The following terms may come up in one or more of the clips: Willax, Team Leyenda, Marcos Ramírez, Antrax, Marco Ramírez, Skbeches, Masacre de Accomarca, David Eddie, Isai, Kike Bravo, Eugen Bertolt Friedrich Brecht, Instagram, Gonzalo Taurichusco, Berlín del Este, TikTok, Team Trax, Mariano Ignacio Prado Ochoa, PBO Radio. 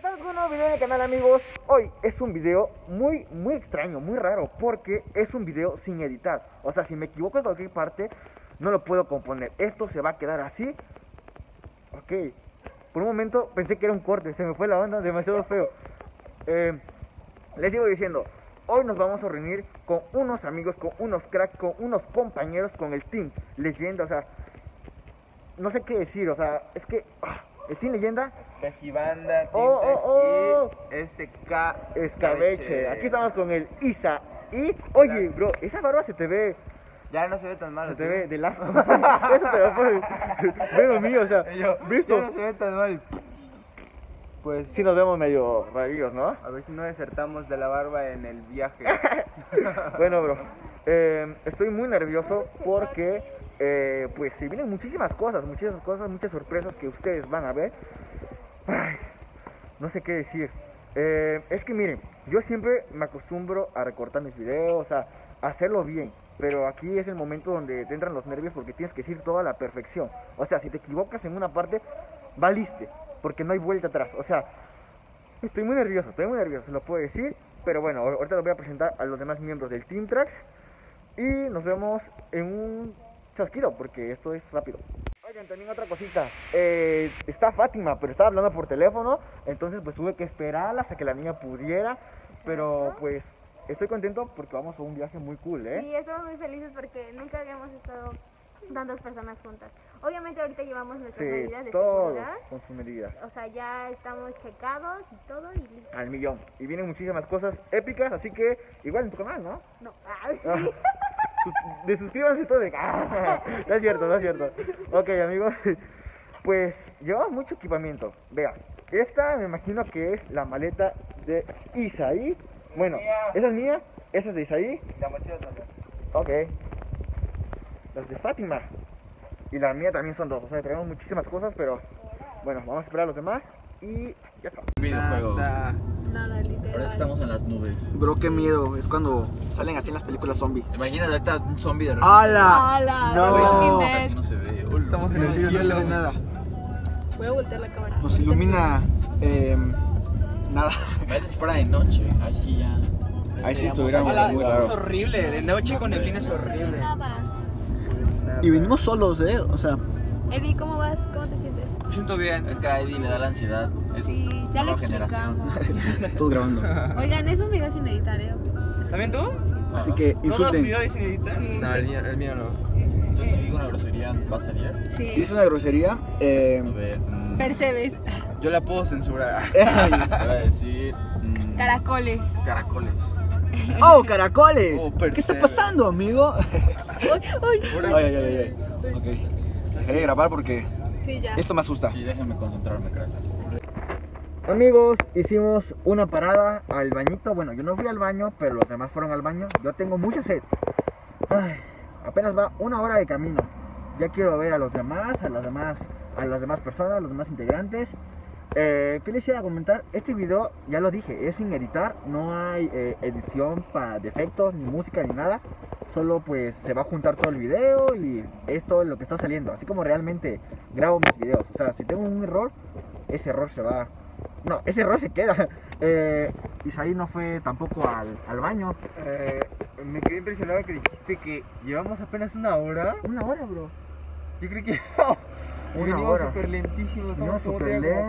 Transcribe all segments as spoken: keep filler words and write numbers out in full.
¿Qué tal con un nuevo video en el canal, amigos? Hoy es un video muy, muy extraño, muy raro, porque es un video sin editar. O sea, si me equivoco en cualquier parte, no lo puedo componer. Esto se va a quedar así. Ok. Por un momento pensé que era un corte, se me fue la onda, demasiado feo. Eh, les sigo diciendo, hoy nos vamos a reunir con unos amigos, con unos cracks, con unos compañeros, con el Team Leyenda. O sea, no sé qué decir, o sea, es que... Ah, ¿el Team Leyenda? Escasibanda, Team Trax, oh, oh, oh. S K Escabeche. Aquí estamos con el Isai. Y, oye, bro, esa barba se te ve... Ya no se ve tan mal. Se ¿sí? te ve de lazo. Eso te lo pone. Veo mío, o sea, yo, ¿visto? Ya no se ve tan mal. Pues sí nos vemos medio rarillos, ¿no? A ver si no desertamos de la barba en el viaje. Bueno, bro, eh, estoy muy nervioso porque eh, pues se vienen muchísimas cosas, muchísimas cosas, muchas sorpresas que ustedes van a ver. Ay, no sé qué decir. Eh, es que miren, yo siempre me acostumbro a recortar mis videos, a hacerlo bien. Pero aquí es el momento donde te entran los nervios porque tienes que decir toda la perfección. O sea, si te equivocas en una parte, valiste, porque no hay vuelta atrás. O sea, estoy muy nervioso, estoy muy nervioso, lo puedo decir. Pero bueno, ahorita lo voy a presentar a los demás miembros del Team Trax. Y nos vemos en un chasquido, porque esto es rápido. Oigan, también otra cosita. Eh, está Fátima, pero estaba hablando por teléfono. Entonces pues tuve que esperarla hasta que la niña pudiera. Pero pues... estoy contento porque vamos a un viaje muy cool, ¿eh? Sí, estamos muy felices porque nunca habíamos estado tantas personas juntas. Obviamente ahorita llevamos nuestras sí, medidas de seguridad. Con sus medidas. O sea, ya estamos checados y todo y listo. Al millón. Y vienen muchísimas cosas épicas, así que igual en tu canal, ¿no? No. Ah, sí. De suscríbanse todo de... No es cierto, no es cierto. Ok, amigos. Pues llevamos mucho equipamiento. Vea, esta me imagino que es la maleta de Isai. Bueno, esa es mía, esa es de Isai. La mochila es otra. Ok. Las de Fátima. Y la mía también son dos. O sea, traemos muchísimas cosas, pero bueno, vamos a esperar a los demás y ya está. Videojuego. Nada, nada literal. Ahora estamos en las nubes. Bro, qué miedo. Es cuando salen así en las películas zombie. ¿Te imaginas ahorita un zombie de repente? ¡Hala! ¡Hala! No, casi no se ve. Hola. Estamos en el cielo, no se ve nada. Voy a voltear la cámara. Nos ilumina. Eh, Nada. Si fuera de noche, ahí sí ya. Ahí sí estuviéramos. Es horrible, de noche con el pin es horrible. Y venimos solos, ¿eh? O sea. Eddie, ¿cómo vas? ¿Cómo te sientes? Me siento bien. Es que a Eddie le da la ansiedad. Sí, ya lo explicamos. Todo grabando. Oigan, es un video sin editar, ¿eh? ¿También tú? Así que insulten. ¿Todos los sin editar? No, el mío no. Entonces si digo una grosería, ¿va a salir? Sí. Si es una grosería, eh... a ver... percebes. Yo la puedo censurar. Voy a decir... Mmm, caracoles. Caracoles. ¡Oh, caracoles! Oh, ¿qué está pasando, amigo? ¡Ay, ay, ay! ay, ay. Okay. Dejaré de grabar porque... Sí, ya. Esto me asusta. Sí, déjenme concentrarme, cracks. Amigos, hicimos una parada al bañito. Bueno, yo no fui al baño, pero los demás fueron al baño. Yo tengo mucha sed. Ay, apenas va una hora de camino. Ya quiero ver a los demás, a las demás... a las demás personas, a los demás integrantes. eh, ¿Qué les iba a comentar? Este video, ya lo dije, es sin editar. No hay eh, edición para defectos, ni música, ni nada. Solo pues se va a juntar todo el video y es todo lo que está saliendo. Así como realmente grabo mis videos. O sea, si tengo un error, ese error se va... No, ese error se queda. eh, Isai no fue tampoco al, al baño. eh, Me quedé impresionado que dijiste que llevamos apenas una hora. Una hora, bro. Yo creo que... Venimos súper lentísimos, estamos como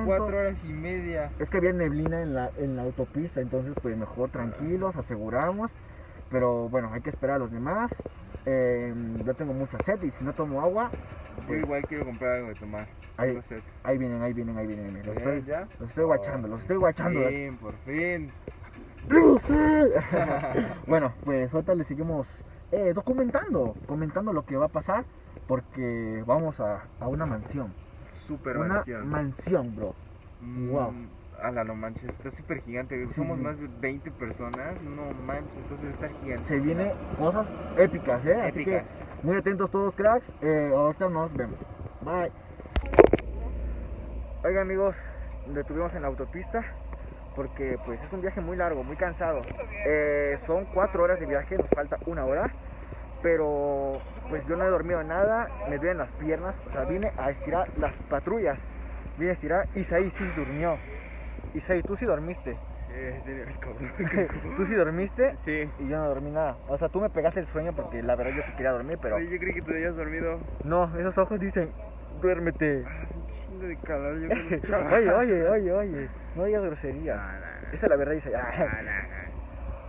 cuatro horas y media. Es que había neblina en la, en la autopista, entonces pues mejor tranquilos, aseguramos. Pero bueno, hay que esperar a los demás. eh, Yo tengo mucha sed y si no tomo agua pues... Yo igual quiero comprar algo de tomar. Ahí, ahí vienen, ahí vienen, ahí vienen. Los estoy, ¿ya? Los estoy guachando, los estoy guachando. Por fin, por fin. Bueno, pues ahorita le seguimos eh, documentando, comentando lo que va a pasar. Porque vamos a, a una mansión. Super una mansión. Una mansión, bro. Mm, wow. Ala, no manches, está súper gigante. Sí. Somos más de veinte personas. No manches, entonces está gigante. Se vienen cosas épicas, ¿eh? Épicas. Así que muy atentos todos, cracks. Eh, ahorita nos vemos. Bye. Oigan, amigos, detuvimos en la autopista. Porque pues es un viaje muy largo, muy cansado. Eh, son cuatro horas de viaje, nos falta una hora. Pero... pues yo no he dormido nada, me duelen las piernas, o sea, vine a estirar las patrullas, vine a estirar, Isai sí durmió, Isai, tú sí dormiste. Tú sí dormiste, sí. Y yo no dormí nada. O sea, tú me pegaste el sueño porque la verdad yo sí quería dormir, pero... Sí, yo creí que tú habías dormido. No, esos ojos dicen, duérmete. Ah, es un chingo de calor, yo creo. Oye, oye, oye, oye, no digas grosería. No, no, no. Esa es la verdad, dice. No, no, no.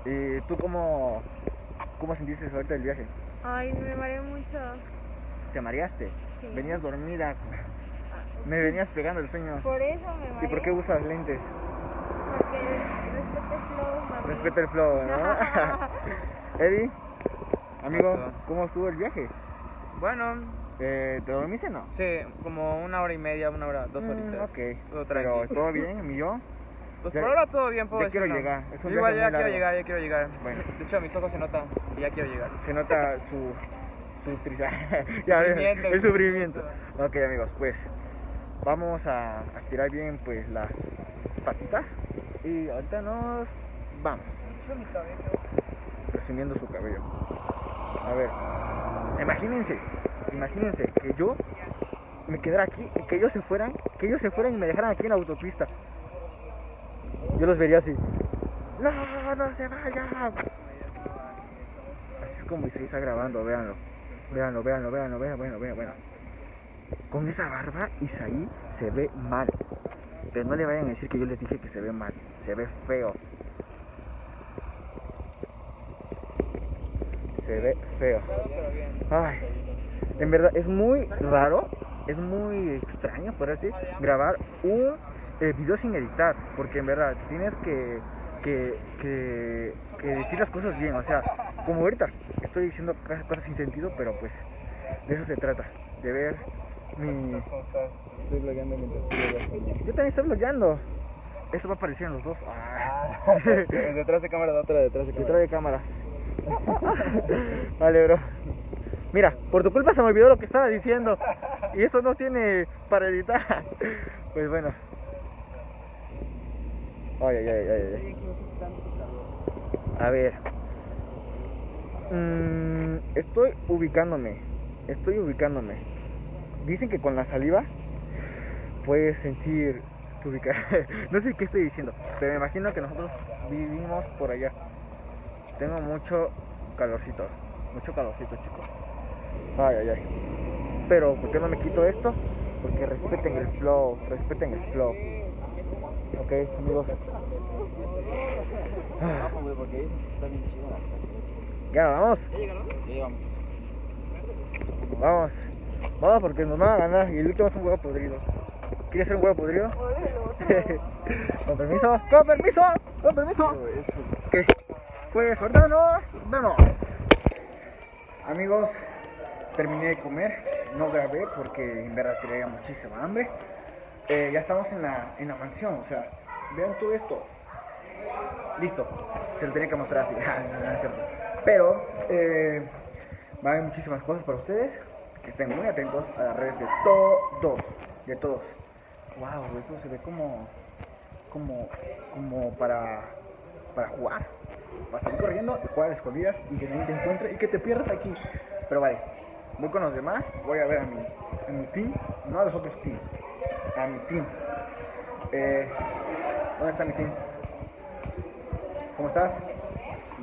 ¿Y tú cómo, cómo sentiste ahorita del viaje? Ay, me mareé mucho. ¿Te mareaste? Sí. Venías dormida. Me venías pegando el sueño. Por eso me mareé. ¿Y por qué usas lentes? Porque respeta el flow, mami. Respeta el flow, ¿no? Eddie, amigo, ¿cómo estuvo el viaje? Bueno, eh, ¿te dormiste o no? Sí, como una hora y media, una hora, dos horitas. Mm, okay. Todo tranquilo. Pero todo bien, mi yo. Pues ya, por ahora todo bien, puedo decirlo. Yo quiero llegar. Yo igual ya quiero llegar, ya quiero llegar. Bueno. De hecho, a mis ojos se nota que ya quiero llegar. Se nota su... su tristeza. Sufrimiento. El sufrimiento. Ok, amigos, pues vamos a, a estirar bien pues las patitas. Y ahorita nos vamos. Resumiendo su cabello. A ver, imagínense, imagínense que yo me quedara aquí y que ellos se fueran, que ellos se fueran y me dejaran aquí en la autopista. Yo los vería así. No, no se vayan. Así es como Isai está grabando, véanlo. Véanlo, véanlo, véanlo, véanlo, bueno, bueno, bueno. Con esa barba Isai se ve mal. Pero no le vayan a decir que yo les dije que se ve mal, se ve feo. Se ve feo. Ay, en verdad es muy raro, es muy extraño, por así grabar un eh, video sin editar, porque en verdad tienes que, que, que, que decir las cosas bien, o sea, como ahorita estoy diciendo cosas sin sentido, pero pues de eso se trata, de ver mi... Estoy blogueando mientras estoy blogueando. Yo también estoy blogueando. Esto va a aparecer en los dos. Ah. Detrás de cámara, otra detrás de cámara. Detrás de cámara. Vale, bro. Mira, por tu culpa se me olvidó lo que estaba diciendo. Y eso no tiene para editar. Pues bueno. Ay, ay, ay, ay, ay. A ver. Mm, estoy ubicándome. Estoy ubicándome. Dicen que con la saliva puedes sentir tu ubicación. No sé qué estoy diciendo, pero me imagino que nosotros vivimos por allá. Tengo mucho calorcito, mucho calorcito, chicos. Ay, ay, ay. Pero, ¿por qué no me quito esto? Porque respeten el flow, respeten el flow. Ok, amigos. Ya, vamos. Vamos. Vamos porque nos van a ganar y el último es un huevo podrido. ¿Quieres ser un huevo podrido? Con permiso, con permiso, con permiso. Ok, pues ahorita nos vemos. Amigos, terminé de comer, no grabé porque en verdad tenía muchísima hambre. Eh, ya estamos en la, en la mansión, o sea, vean todo esto. Listo, se lo tenía que mostrar así, no, no es cierto. Pero, eh, va a haber muchísimas cosas para ustedes. Que estén muy atentos a las redes de todos, de todos. Wow, esto se ve como, como, como para, para jugar, para salir corriendo, jugar a escondidas y que nadie te encuentre y que te pierdas aquí. Pero vale, voy con los demás, voy a ver a mi, a mi team, no a los otros team, a mi team. Eh, ¿Dónde está mi team? ¿Cómo estás?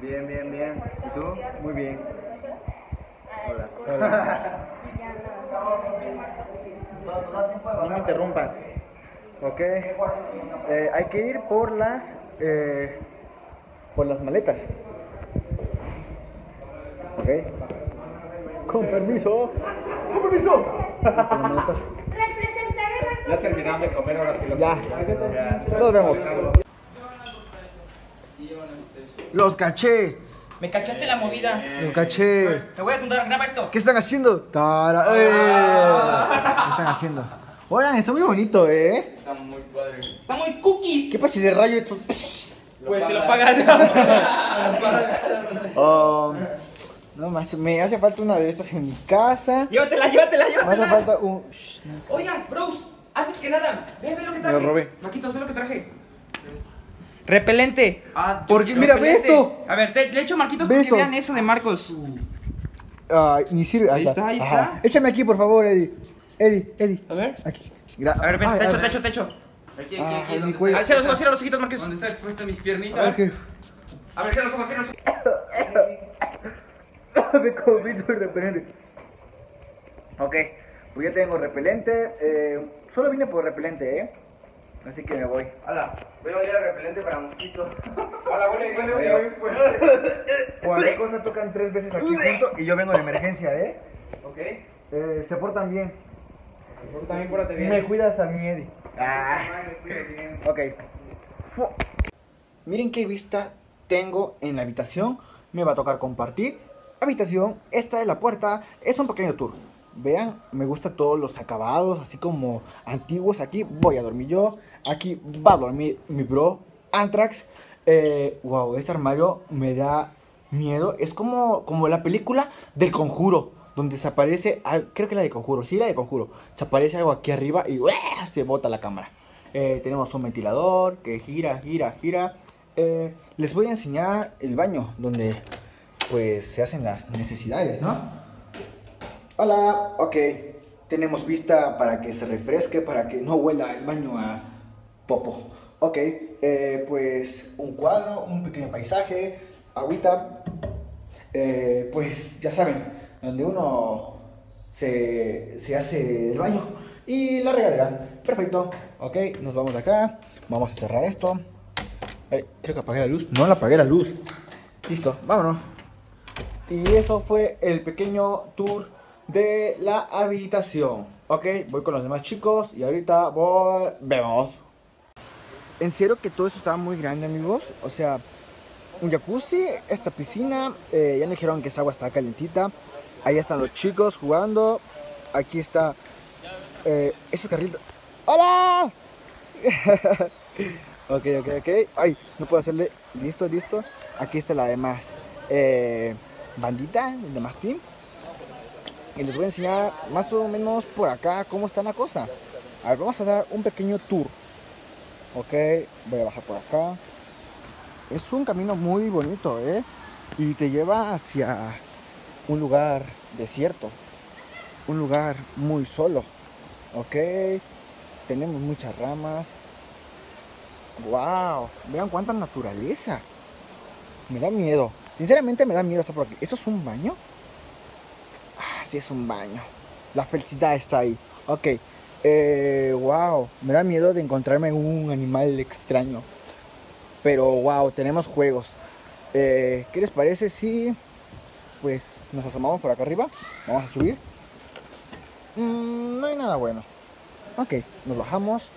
Bien, bien, bien. ¿Y tú? Muy bien. Hola. Hola. No me interrumpas. Ok. Eh, hay que ir por las eh, por las maletas. Ok. Con permiso. Con permiso. Ya terminaron de comer, ahora sí los... Ya. Nos vemos. Los caché. Me cachaste la movida. Lo caché. Te voy a juntar, graba esto. ¿Qué están haciendo? Tara, eh. ¿Qué están haciendo? Oigan, está muy bonito, eh. Está muy padre. Está muy cookies. ¿Qué pasa si de rayo esto? Pues si lo pagas. um, no más, me hace falta una de estas en mi casa. Llévatela, llévatela, llévatela. Me hace falta un... Oigan, bros, antes que nada, ve, ve lo que traje. Me lo robé. Maquitos, ve lo que traje. Repelente. Ah, porque mira, ve esto. A ver, te, le echo Marquitos para que vean eso de Marcos. Ah, ni sirve. Ahí está, ahí está. Échame aquí, por favor, Eddie. Eddie, Eddie. A ver. Aquí. A ver, ven, techo, techo, techo. Aquí, aquí, aquí. Ah, ¿dónde está? Cierra los ojos, cierra los ojitos, Marqués. ¿Dónde está expuesta mis piernitas? A ver, a ver, cierra los ojos, cierra los ojos. Me comí tu repelente. Ok, pues ya tengo repelente. Eh, solo vine por repelente, eh. Así que me voy. Hola, voy a oler a repelente para mosquitos. Hola, huele, huele, huele. Cualquier cosa tocan tres veces aquí junto y yo vengo de emergencia, ¿eh? Ok. Eh, se portan bien. Se portan bien, pórate bien. Me cuidas a mi Eddie. Ah. Ok. Miren qué vista tengo en la habitación. Me va a tocar compartir. Habitación, esta es la puerta. Es un pequeño tour. Vean, me gustan todos los acabados, así como antiguos. Aquí voy a dormir yo. Aquí va a dormir mi bro, Antrax. Eh, wow, este armario me da miedo. Es como, como la película del Conjuro, donde se aparece, creo que la de Conjuro, sí, la de Conjuro. Se aparece algo aquí arriba y ¡ueh! Se bota la cámara. Eh, tenemos un ventilador que gira, gira, gira. Eh, les voy a enseñar el baño, donde pues se hacen las necesidades, ¿no? Hola, ok, tenemos vista para que se refresque, para que no huela el baño a popo. Ok, eh, pues un cuadro, un pequeño paisaje, agüita, eh, pues ya saben, donde uno se, se hace el baño y la regadera, perfecto. Ok, nos vamos de acá, vamos a cerrar esto. Ay, creo que apagué la luz, no la apagué la luz, listo, vámonos. Y eso fue el pequeño tour de la habitación. Ok, voy con los demás chicos y ahorita volvemos. En serio que todo eso estaba muy grande, amigos. O sea, un jacuzzi, esta piscina, eh, ya me dijeron que esa agua está calentita. Ahí están los chicos jugando. Aquí está eh, esos carritos. ¡Hola! Ok, ok, ok. Ay, no puedo hacerle. Listo, listo. Aquí está la demás eh, bandita, el demás team. Y les voy a enseñar más o menos por acá cómo está la cosa. A ver, vamos a dar un pequeño tour. Ok, voy a bajar por acá. Es un camino muy bonito, ¿eh? Y te lleva hacia un lugar desierto. Un lugar muy solo. Ok, tenemos muchas ramas. ¡Wow! Vean cuánta naturaleza. Me da miedo. Sinceramente me da miedo estar por aquí. ¿Esto es un baño? Sí, es un baño. La felicidad está ahí. Ok, eh, wow. Me da miedo de encontrarme un animal extraño. Pero wow, tenemos juegos. eh, ¿Qué les parece si pues nos asomamos por acá arriba? Vamos a subir. mm, No hay nada bueno. Ok, nos bajamos.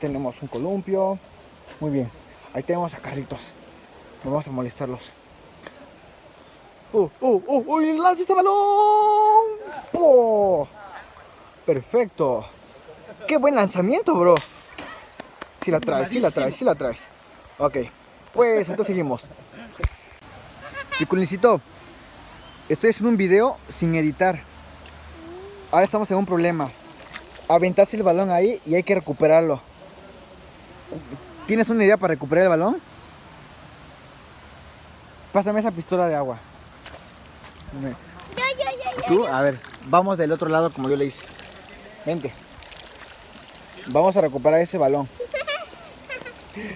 Tenemos un columpio. Muy bien, ahí tenemos a Carlitos. No vamos a molestarlos. ¡Uh, uh, uh! ¡Uy, lanza este balón! Oh, perfecto. Qué buen lanzamiento, bro. Si la traes, si la traes, si la traes. Ok, pues entonces seguimos. Piculincito, estoy haciendo un video sin editar. Ahora estamos en un problema. Aventaste el balón ahí y hay que recuperarlo. ¿Tienes una idea para recuperar el balón? Pásame esa pistola de agua. Tú, a ver, vamos del otro lado como yo le hice. Vente. Vamos a recuperar ese balón.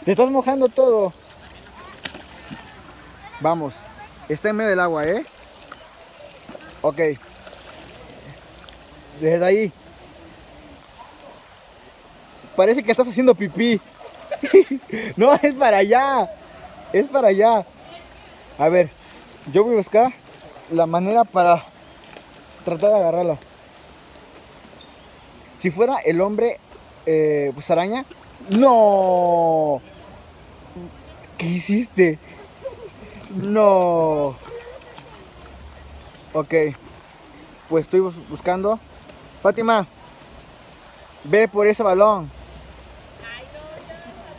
Te estás mojando todo. Vamos. Está en medio del agua, ¿eh? Ok. Desde ahí. Parece que estás haciendo pipí. No, es para allá. Es para allá. A ver, yo voy a buscar la manera para tratar de agarrarlo. Si fuera el hombre eh, pues araña. ¡No! ¿Qué hiciste? ¡No! Ok, pues estoy buscando. Fátima, ve por ese balón.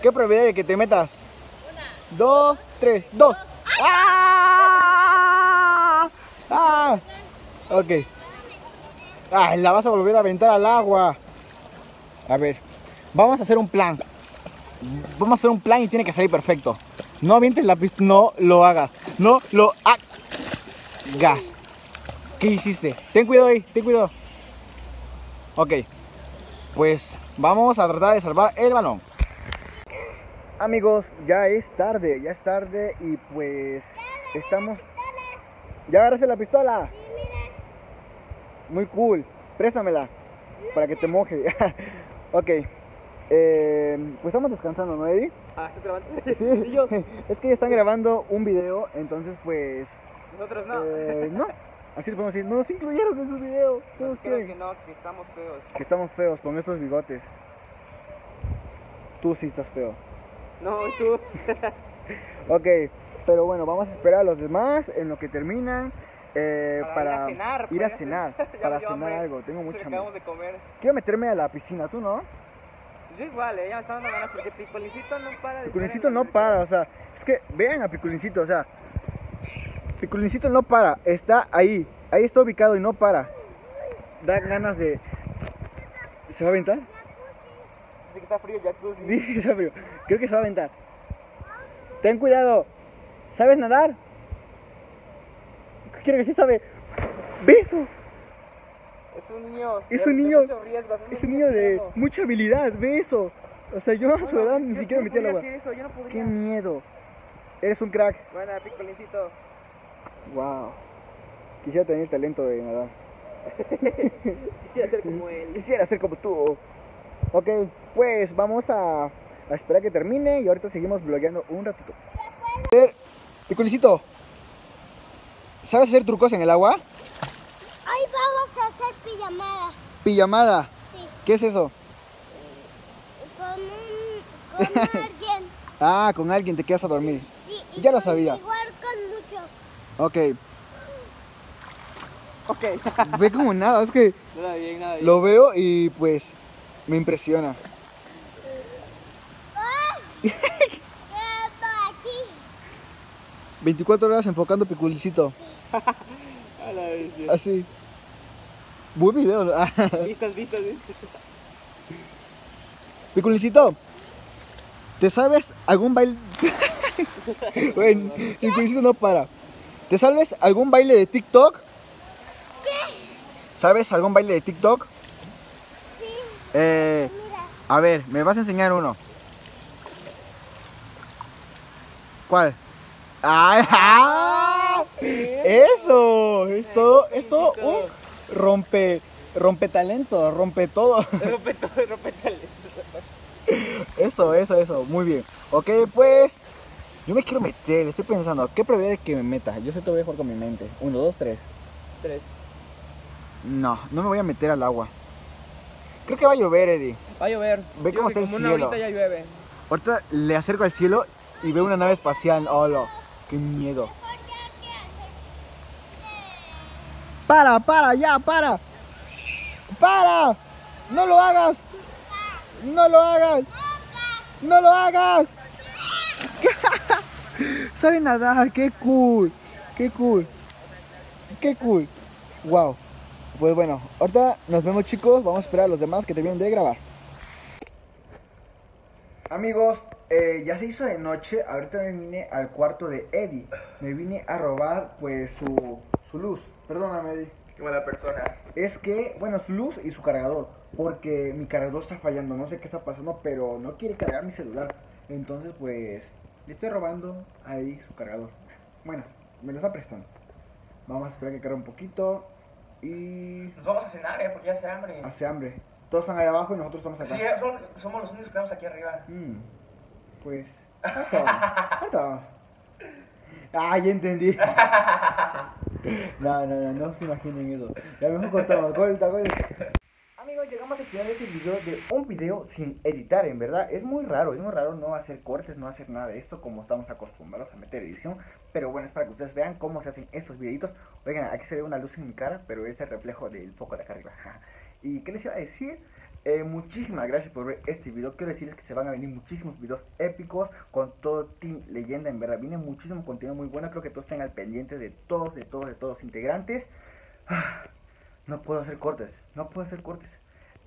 ¿Qué probabilidad de que te metas? Una, dos, tres, dos. ¡Ah! ¡Ah! Ok. Ah, la vas a volver a aventar al agua. A ver, vamos a hacer un plan. Vamos a hacer un plan y tiene que salir perfecto. No avientes la pista, no lo hagas. No lo hagas. ¿Qué hiciste? Ten cuidado ahí, ten cuidado. Ok, pues vamos a tratar de salvar el balón. Amigos, ya es tarde, ya es tarde y pues estamos... ¿Ya agarraste la pistola? Sí, mira. Muy cool, préstamela no, para que te moje. Ok, eh, pues estamos descansando, ¿no, Eddie? Ah, ¿estás grabando? Sí, yo. Es que ya están grabando un video, entonces pues... Nosotros no. Eh, no, así les podemos decir, no nos incluyeron en su video. Creo que no, que estamos feos. Que estamos feos con estos bigotes. Tú sí estás feo. No, tú. Ok, pero bueno, vamos a esperar a los demás en lo que terminan eh, para, para ir a cenar, ir a cenar para cenar me... algo. Tengo mucha hambre. Quiero meterme a la piscina, ¿tú no? Yo igual, eh, ya me están dando ganas porque Picolincito no para. De Picolincito no para, o sea, es que vean a Picolincito, o sea, Picolincito no para, está ahí, ahí está ubicado y no para. Da ganas de... ¿Se va a aventar? Que está frío el jacuzzi. Dice que está frío. Creo que se va a aventar. Ten cuidado. ¿Sabes nadar? Quiero que sí sabe. Beso. Es un niño. Es un niño. De riesgo, es un, es un niño, niño de mucha habilidad. Beso. O sea, yo bueno, a su edad ni yo, siquiera metí al agua. Eso, yo no podría. Qué miedo. Eres un crack. Bueno, Picolincito. Wow. Quisiera tener el talento de nadar. Quisiera ser como él. Quisiera ser como tú. Ok, pues vamos a, a esperar que termine y ahorita seguimos vlogueando un ratito. Picolincito, ¿sabes hacer trucos en el agua? Hoy vamos a hacer pijamada. ¿Pijamada? Sí. ¿Qué es eso? Con, un, con alguien. Ah, con alguien te quedas a dormir. Sí, y ya lo sabía. Igual con mucho. Ok. Ok. Ve como nada, es que nada bien, nada bien. Lo veo y pues... Me impresiona. veinticuatro horas enfocando Picolincito. Así. Buen video. Vistas, vistas, vistas. Picolincito, ¿te sabes algún baile? Bueno, Picolincito no para. ¿Te sabes algún baile de TikTok? ¿Qué? ¿Sabes algún baile de TikTok? Eh, a ver, me vas a enseñar uno. ¿Cuál? ¡Ah! Eso, es todo, es todo un rompe, rompe talento, rompe todo. Rompe todo, rompe talento. Eso, eso, eso, muy bien. Ok, pues, yo me quiero meter, estoy pensando, ¿qué probabilidad de que me meta? Yo sé que voy a jugar con mi mente. Uno, dos, tres. Tres. No, no me voy a meter al agua. Creo que va a llover, Eddie. Va a llover. Ve Yo cómo está el cielo. Como una horita ya llueve. Ahorita le acerco al cielo y veo una nave espacial. ¡Hola! ¡Qué miedo! ¡Para, para, ya, para! ¡Para! ¡No lo hagas! ¡No lo hagas! ¡No lo hagas! Sabe nadar, qué cool. ¡Qué cool! ¡Qué cool! ¡Wow! Pues bueno, ahorita nos vemos, chicos. Vamos a esperar a los demás que terminen de grabar. Amigos, eh, ya se hizo de noche. Ahorita me vine al cuarto de Eddie. Me vine a robar pues su, su luz. Perdóname, Eddie. Qué mala persona. Es que, bueno, su luz y su cargador. Porque mi cargador está fallando. No sé qué está pasando, pero no quiere cargar mi celular. Entonces pues le estoy robando a Eddie su cargador. Bueno, me lo está prestando. Vamos a esperar que cargue un poquito. Y... Nos vamos a cenar, eh, porque ya hace hambre. Hace hambre. Todos están ahí abajo y nosotros estamos acá. Sí, son, somos los únicos que estamos aquí arriba. Mm, pues... ¿Dónde estamos? Ah, ya entendí. No, no, no, no se imaginen eso. Ya mejor cortamos. Corta, corta. Amigos, llegamos al final de este video, de un video sin editar, en verdad. Es muy raro, es muy raro no hacer cortes, no hacer nada de esto como estamos acostumbrados a meter edición. Pero bueno, es para que ustedes vean cómo se hacen estos videitos. Oigan, aquí se ve una luz en mi cara, pero es el reflejo del foco de acá arriba. ¿Y qué les iba a decir? Eh, muchísimas gracias por ver este video. Quiero decirles que se van a venir muchísimos videos épicos con todo Team Leyenda, en verdad. Viene muchísimo contenido muy bueno, creo que todos estén al pendiente de todos, de todos, de todos los integrantes. No puedo hacer cortes, no puedo hacer cortes.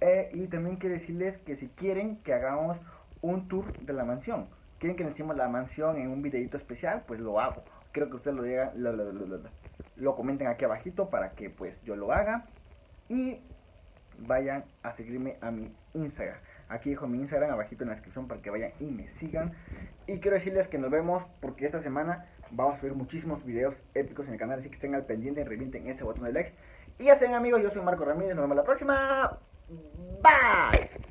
Eh, y también quiero decirles que si quieren que hagamos un tour de la mansión, quieren que nos hicimos la mansión en un videito especial, pues lo hago. Creo que ustedes lo, digan, lo, lo, lo, lo, lo comenten aquí abajito para que pues yo lo haga. Y vayan a seguirme a mi Instagram. Aquí dejo mi Instagram abajito en la descripción para que vayan y me sigan. Y quiero decirles que nos vemos, porque esta semana vamos a subir muchísimos videos épicos en el canal, así que estén al pendiente, revienten ese botón de likes. Y ya saben, amigos, yo soy Marco Ramírez, nos vemos la próxima. Bye.